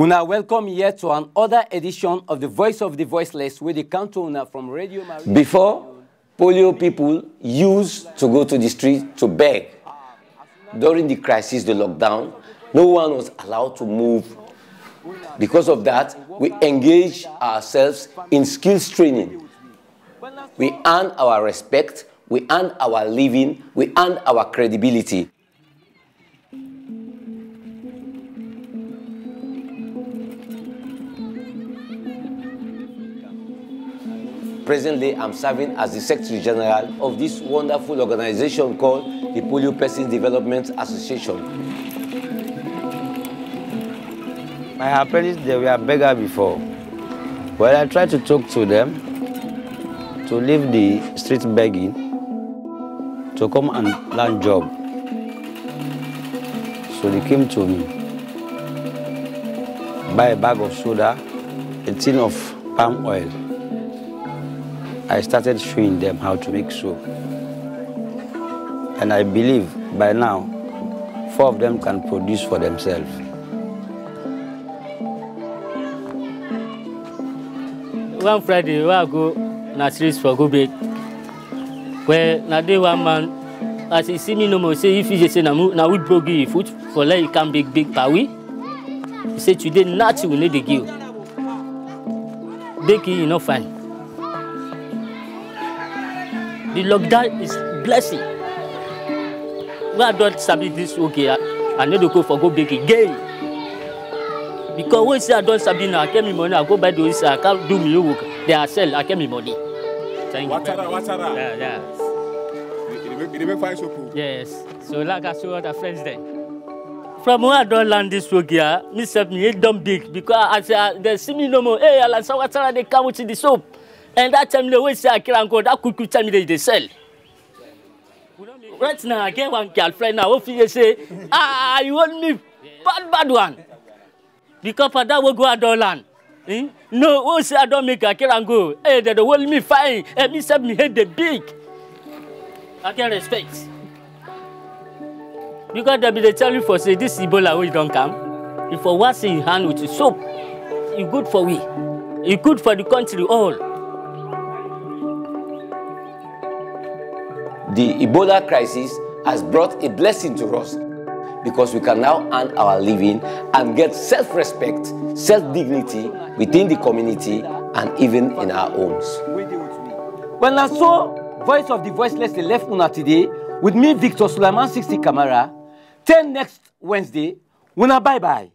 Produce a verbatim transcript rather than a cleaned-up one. We now welcome here to another edition of the Voice of the Voiceless with the countdown from Radio Maria. Before, polio people used to go to the street to beg. During the crisis, the lockdown, no one was allowed to move. Because of that, we engaged ourselves in skills training. We earn our respect, we earn our living, we earn our credibility. Presently, I'm serving as the Secretary General of this wonderful organization called the Polio Persons Development Association. My parents, they were beggars before. Well, I tried to talk to them to leave the street begging, to come and learn job. So they came to me, buy a bag of soda, a tin of palm oil. I started showing them how to make soap. And I believe by now, four of them can produce for themselves. One Friday, I go to the streets for go bake. When I do one man, as he see me no more, say, if you say, I would go give food for like you can bake big pawi. He said, today, nothing will need to give. Baking is not fine. The lockdown is blessing. When I don't submit this, okay, I, I need to go for go bake again. Because when I say I don't submit now, I get me money, I go buy those, I can't do me work. They are sell, I get me money. Thank you. Watara, watara. Yeah, yeah. It make fine soap. Yes. So like I saw other friends then. From when I don't land this work here, me self me hate them big because as they see me no more, hey, I land some watara, they come with the soap. And that time, the way I can go, that could tell me they sell. Right now, I get one girlfriend now, if you say, ah, you want me, bad, bad one. Because for that, we go and land. Eh? No, we say I don't make a can go. Hey, they want me fine, and me say me hate the big. I can respect. Because they be they tell you for say, this Ebola way don't come. If for wash your hand with soap, you good for we. You good for the country all. The Ebola crisis has brought a blessing to us because we can now earn our living and get self-respect, self-dignity within the community and even in our homes. Well, I saw Voice of the Voiceless they left Una today with me, Victor Suleiman, sixty Camara. Till next Wednesday, Una bye-bye.